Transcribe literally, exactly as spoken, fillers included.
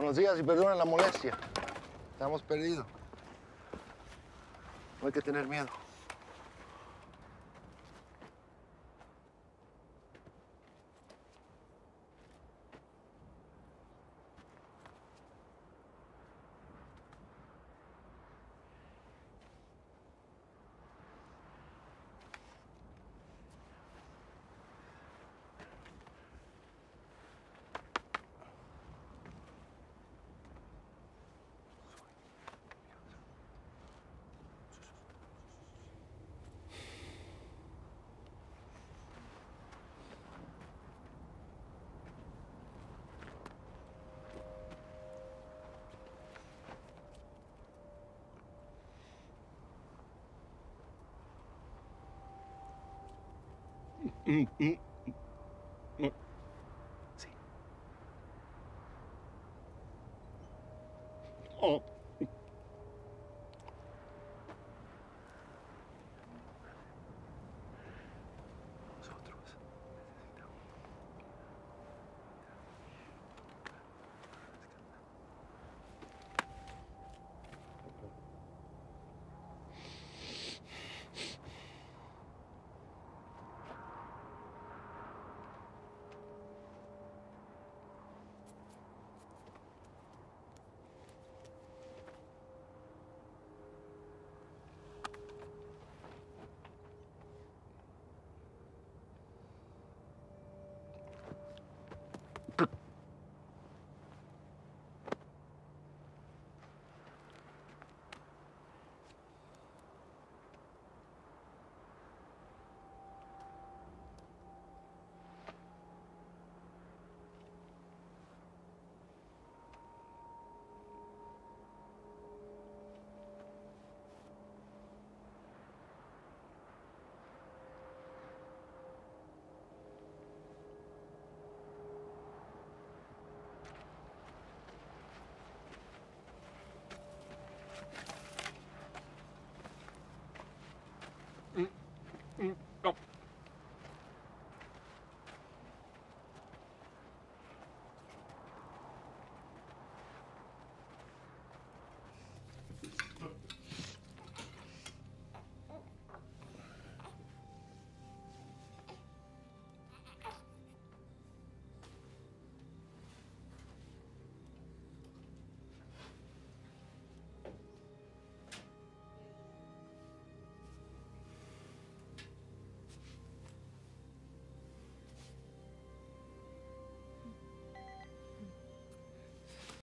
Buenos días y perdonen la molestia. Estamos perdidos. No hay que tener miedo. Mm, mm, mm. Sí. Oh.